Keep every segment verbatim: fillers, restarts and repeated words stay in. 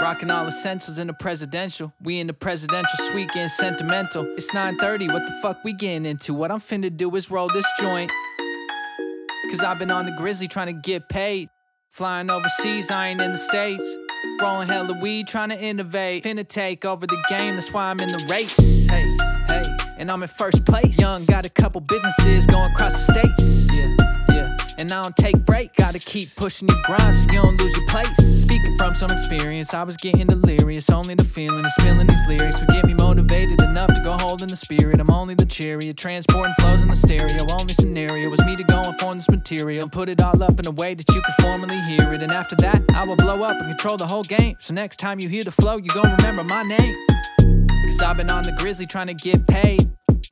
Rocking all essentials in the presidential. We in the presidential suite getting sentimental. It's nine thirty, what the fuck we getting into? What I'm finna do is roll this joint, cause I've been on the grizzly trying to get paid. Flying overseas, I ain't in the States. Rolling hella weed, trying to innovate. Finna take over the game, that's why I'm in the race. Hey, hey, and I'm in first place. Young, got a couple businesses going across the states. Yeah, yeah, and I don't take breaks. Gotta keep pushing your grind so you don't lose your place. Speaking from some experience, I was getting delirious. Only the feeling of spilling these lyrics would get me motivated enough to go hold in the spirit. I'm only the chariot, transporting flows in the stereo. Only scenario was me to go and form this material and put it all up in a way that you can formally hear it. And after that, I will blow up and control the whole game. So next time you hear the flow, you gon' remember my name. Cause I've been on the grizzly trying to get paid.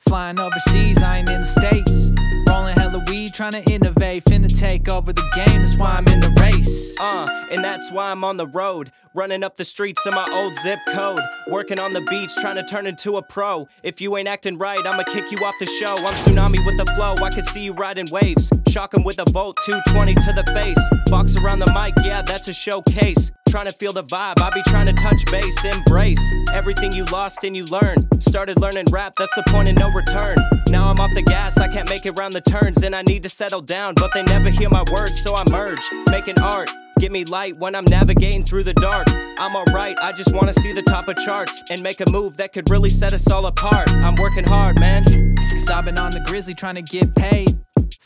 Flying overseas, I ain't in the States. Rolling hella weed, trying to innovate. Finna take over the game, that's why I'm in the race. Uh, and that's why I'm on the road. Running up the streets in my old zip code. Working on the beach, trying to turn into a pro. If you ain't acting right, I'ma kick you off the show. I'm tsunami with the flow, I can see you riding waves. Shock 'em with a volt, two twenty to the face. Box around the mic, yeah, that's a showcase. Trying to feel the vibe, I be trying to touch base. Embrace everything you lost and you learned. Started learning rap, that's the point of no return. Now I'm off the gas, I can't make it round the turns. And I need to settle down, but they never hear my words. So I merge, making art. Give me light when I'm navigating through the dark. I'm alright, I just wanna see the top of charts and make a move that could really set us all apart. I'm working hard, man. Cause I've been on the grizzly trying to get paid.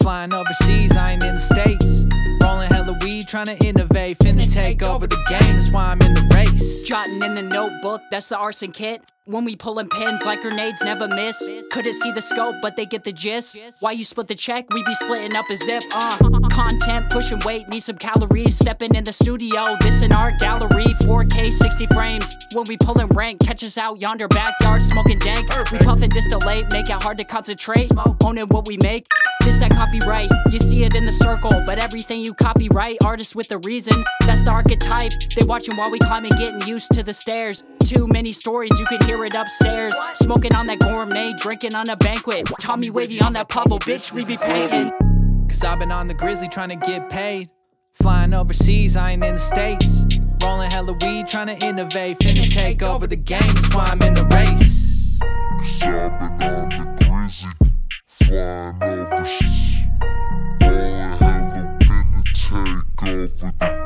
Flying overseas, I ain't in the States. Rolling hella weed, trying to innovate. Finna take over the game, that's why I'm in the race. Jotting in the notebook, that's the arson kit. When we pullin' pins like grenades, never miss. Couldn't see the scope, but they get the gist. Why you split the check? We be splitting up a zip, uh. Content, pushing weight, need some calories. Stepping in the studio, this an art gallery. four K, sixty frames. When we pullin' rank, catch us out yonder backyard, smoking dank. Perfect. We puffin' distillate, make it hard to concentrate. Owning what we make, this that copyright. You see it in the circle, but everything you copyright. Artists with a reason, that's the archetype. They watching while we climbing, getting used to the stairs. Too many stories, you could hear it upstairs. Smoking on that gourmet, drinking on a banquet. Tommy Wavy on that pubble, bitch, we be painting. Cause I've been on the grizzly trying to get paid. Flying overseas, I ain't in the States. Rolling hella weed, trying to innovate. Finna take over the game, that's why I'm in the race. Cause I've been on the grizzly, flying overseas. Rolling hella, finna take over the game.